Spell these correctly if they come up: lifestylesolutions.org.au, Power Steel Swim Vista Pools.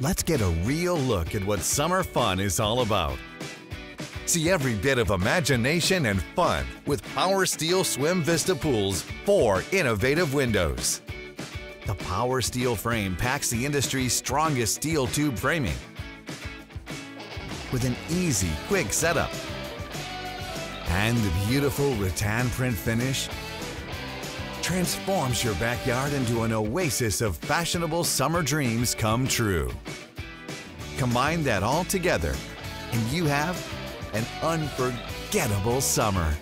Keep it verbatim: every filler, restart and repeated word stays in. Let's get a real look at what summer fun is all about. See every bit of imagination and fun with Power Steel Swim Vista Pools' four innovative windows. The Power Steel frame packs the industry's strongest steel tube framing with an easy, quick setup. And the beautiful rattan print finish transforms your backyard into an oasis of fashionable summer dreams come true. Combine that all together and you have an unforgettable summer.